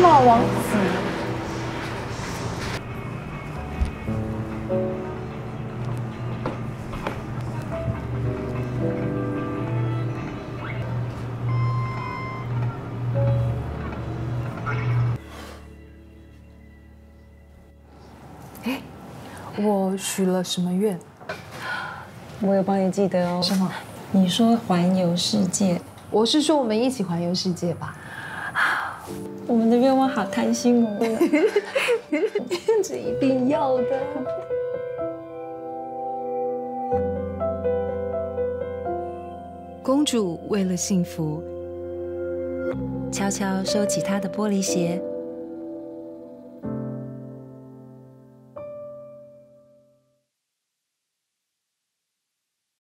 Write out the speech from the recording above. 帽王子。哎，我许了什么愿？我有帮你记得哦。什么？你说环游世界。 我是说，我们一起环游世界吧。我们的愿望好贪心哦，这一定要的。公主为了幸福，悄悄收起她的玻璃鞋，